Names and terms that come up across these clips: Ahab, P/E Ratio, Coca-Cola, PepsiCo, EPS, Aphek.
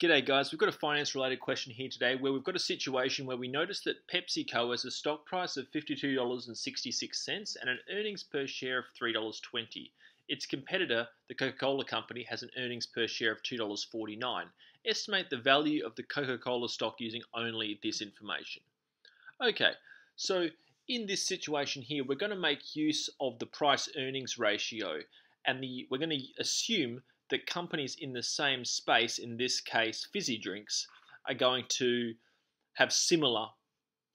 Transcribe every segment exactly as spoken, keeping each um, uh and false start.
G'day guys, we've got a finance related question here today where we've got a situation where we notice that PepsiCo has a stock price of fifty-two dollars and sixty-six cents and an earnings per share of three dollars twenty. Its competitor, the Coca-Cola company, has an earnings per share of two dollars forty-nine. Estimate the value of the Coca-Cola stock using only this information. Okay, so in this situation here, we're going to make use of the price earnings ratio and the, we're going to assume that companies in the same space, in this case fizzy drinks, are going to have similar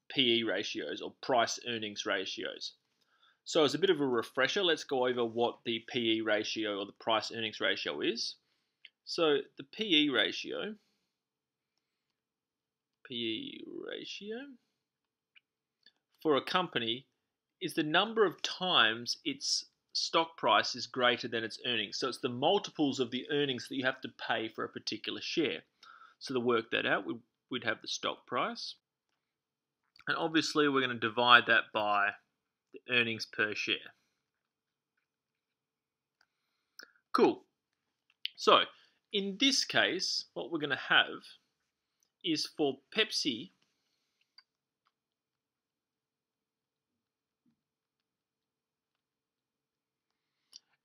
P E ratios or price earnings ratios. So as a bit of a refresher, let's go over what the P E ratio or the price earnings ratio is. So the P E ratio, P E ratio for a company is the number of times its stock price is greater than its earnings. So it's the multiples of the earnings that you have to pay for a particular share. So to work that out, we'd have the stock price. And obviously we're going to divide that by the earnings per share. Cool. So in this case, what we're going to have is for Pepsi,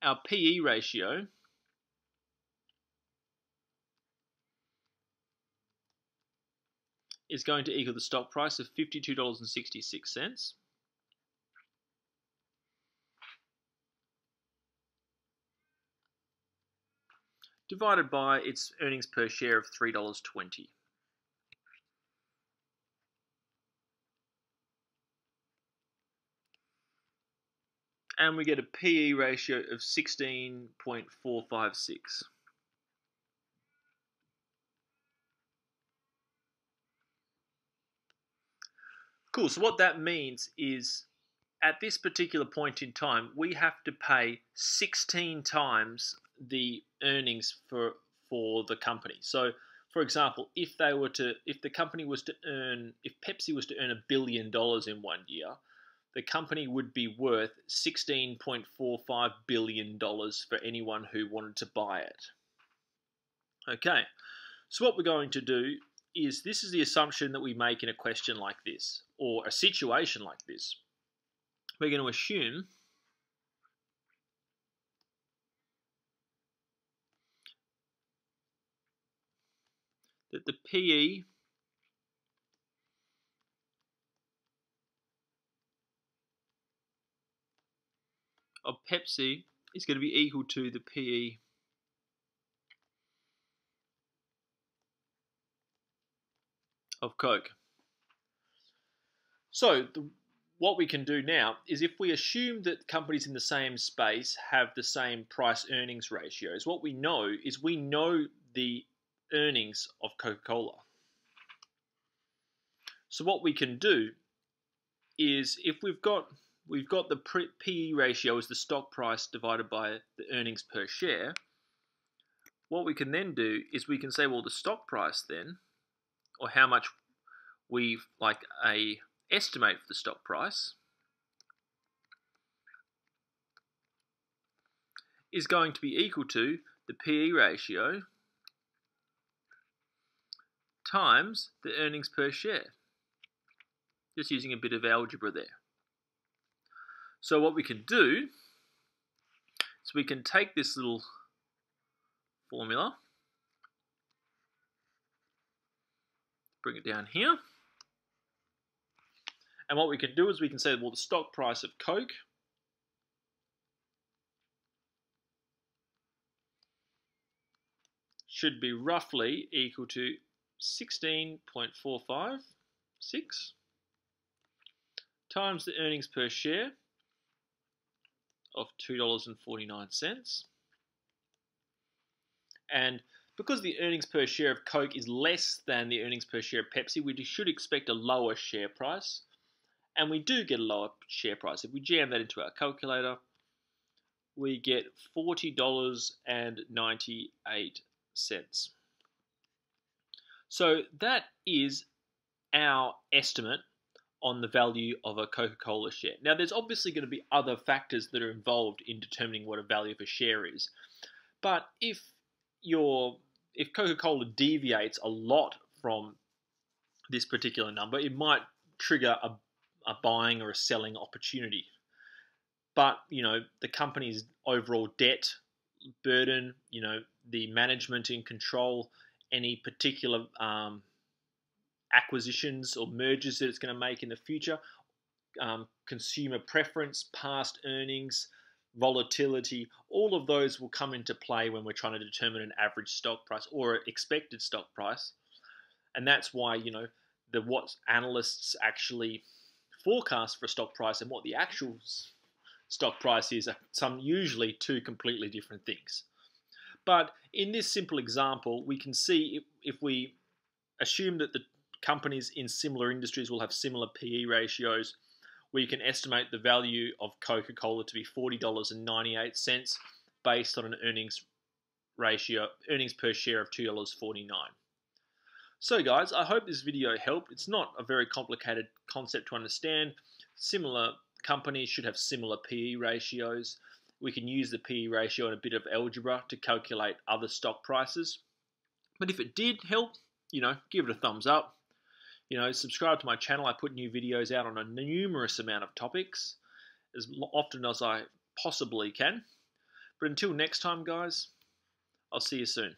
our P E ratio is going to equal the stock price of fifty-two dollars and sixty-six cents. Divided by its earnings per share of three dollars twenty. And we get a P E ratio of sixteen point four five six. Cool, so what that means is at this particular point in time, we have to pay sixteen times the earnings for, for the company. So for example, if they were to, if the company was to earn, if Pepsi was to earn a billion dollars in one year, the company would be worth sixteen point four five billion dollars for anyone who wanted to buy it. Okay, so what we're going to do is, this is the assumption that we make in a question like this, or a situation like this. We're going to assume that the P E of Pepsi is going to be equal to the P E of Coke. So the, what we can do now is, if we assume that companies in the same space have the same price earnings ratios, what we know is we know the earnings of Coca-Cola. So what we can do is, if we've got We've got the P E ratio as the stock price divided by the earnings per share. What we can then do is we can say, well, the stock price then, or how much we've like a estimate for the stock price, is going to be equal to the P E ratio times the earnings per share. Just using a bit of algebra there. So what we can do is we can take this little formula, bring it down here, and what we can do is we can say, well, the stock price of Coke should be roughly equal to sixteen point four five six times the earnings per share of two dollars and forty-nine cents. And because the earnings per share of Coke is less than the earnings per share of Pepsi, we should expect a lower share price. And we do get a lower share price. If we jam that into our calculator, we get forty dollars and ninety-eight cents. So that is our estimate on the value of a Coca-Cola share. Now, there's obviously going to be other factors that are involved in determining what a value of a share is. But if your if Coca-Cola deviates a lot from this particular number, it might trigger a, a buying or a selling opportunity. But, you know, the company's overall debt burden, you know, the management in control, any particular um, acquisitions or mergers that it's going to make in the future, um, consumer preference, past earnings, volatility, all of those will come into play when we're trying to determine an average stock price or expected stock price. And that's why, you know, the what analysts actually forecast for stock price and what the actual stock price is are some usually two completely different things. But in this simple example, we can see if, if we assume that the companies in similar industries will have similar P E ratios, we can estimate the value of Coca-Cola to be forty dollars and ninety-eight cents based on an earnings ratio, earnings per share of two dollars and forty-nine cents. So guys, I hope this video helped. It's not a very complicated concept to understand. Similar companies should have similar P E ratios. We can use the P E ratio and a bit of algebra to calculate other stock prices. But if it did help, you know, give it a thumbs up. You know, subscribe to my channel. I put new videos out on a numerous amount of topics as often as I possibly can. But until next time, guys, I'll see you soon.